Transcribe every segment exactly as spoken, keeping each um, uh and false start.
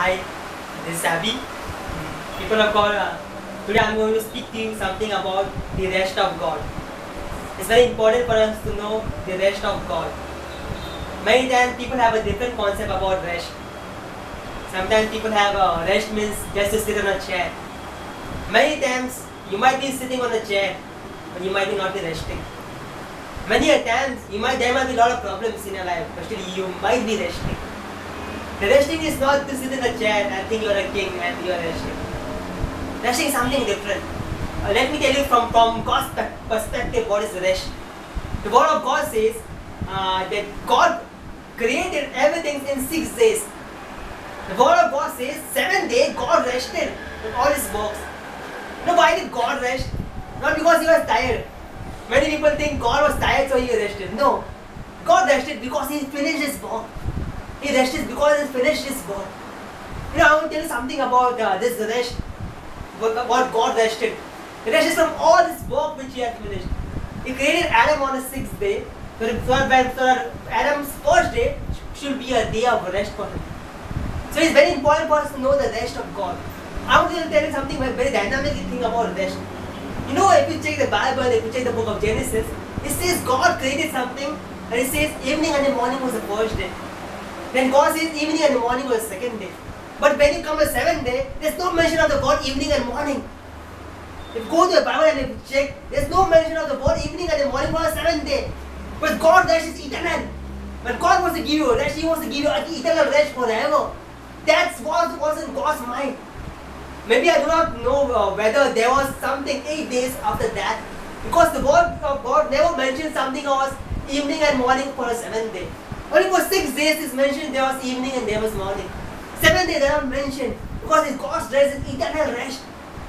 Hi, this is Abby. People of God, uh, today I am going to speak to you something about the rest of God. It's very important for us to know the rest of God. Many times people have a different concept about rest. Sometimes people have uh, rest means just to sit on a chair. Many times you might be sitting on a chair, but you might not be resting. Many a times you might there might be a lot of problems in your life, but still you might be resting. The resting is not to sit in a chair and think you are a king and you are resting. Resting is something different. Uh, let me tell you from, from God's perspective what is rest. The word of God says uh, that God created everything in six days. The word of God says seven days God rested with all his works. Now why did God rest? Not because he was tired. Many people think God was tired so he rested. No. God rested because he finished his work. He rested because he finished his work. You know, I want to tell you something about uh, this rest, what God rested. He rested from all his work which he had finished. He created Adam on the sixth day, so that Adam's first day should be a day of rest for him. So it's very important for us to know the rest of God. I want to tell you something very dynamically think about rest. You know, if you check the Bible, if you check the book of Genesis, it says God created something, and it says evening and the morning was the first day. Then God says evening and morning was the second day. But when you come to the seventh day, there's no mention of the word evening and morning. If you go to the Bible and if you check, there's no mention of the word evening and the morning for the seventh day. But God rest is eternal. When God wants to give you rest, He wants to give you eternal rest forever. That's what was in God's mind. Maybe I do not know whether there was something eight days after that, because the word of God never mentioned something was evening and morning for the seventh day. Only for six days is mentioned there was evening and there was morning. Seven days they are not mentioned because it's God's rest, it's eternal rest.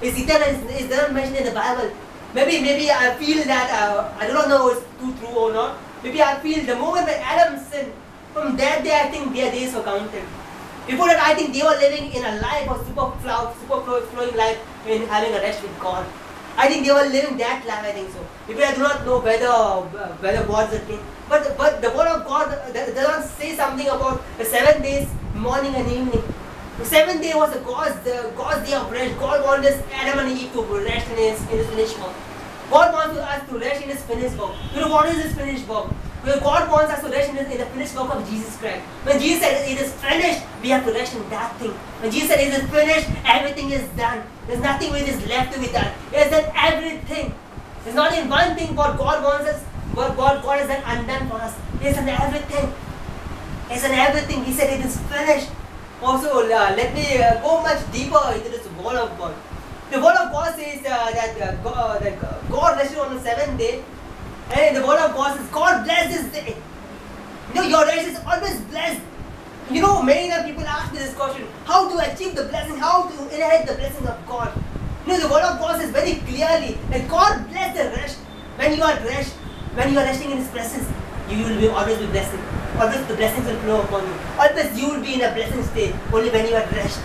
It's eternal, it's not mentioned in the Bible. Maybe, maybe I feel that, uh, I don't know if it's too true or not. Maybe I feel the moment when Adam sinned, from that day I think their days were counted. Before that I think they were living in a life of super, flow, super flowing life and having a rest with God. I think they were living that life, I think so. People I do not know whether uh, whether what's the truth. But, but the word of God does not say something about the seven days, morning and evening. The seventh day was the God's, the God's day of rest. God wanted Adam and Eve to rest in his, in his finished work. God wants us to rest in his finished work. You know what is his finished work? God wants us to rest in, his, in the finished work of Jesus Christ. When Jesus said it is finished, we have to rest in that thing. When Jesus said it is finished, everything is done. There is nothing which is left to be done. It is done everything. There is not in one thing what God wants us, what God, God has done undone for us. It is in everything. It is in everything. He said it is finished. Also, uh, let me uh, go much deeper into this word of God. The word of God says uh, that, uh, God, that God rested on the seventh day. And the word of God says, God bless this day. You know, your rest is always blessed. You know, many times people ask me this question, how to achieve the blessing, how to inherit the blessing of God. You know, the word of God says very clearly that God bless the rest. When you are rest, when you are resting in His presence, you will be always be blessed. Always the blessings will flow upon you. Always you will be in a blessing state, only when you are rest.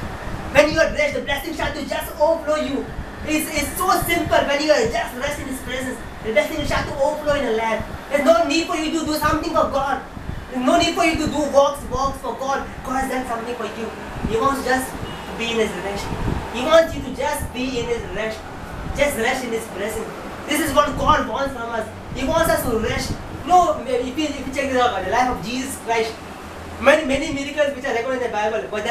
When you are rest, the blessing shall just overflow you. It's, it's so simple. When you are just rest in His presence, the blessing shall to overflow in the land. There's no need for you to do something for God. There's no need for you to do works, works for God. God has done something for you. He wants just to be in His rest. He wants you to just be in His rest. Just rest in His presence. This is what God wants from us. He wants us to rest. You know, if you, if you check this out, the life of Jesus Christ, many, many miracles which are recorded in the Bible, but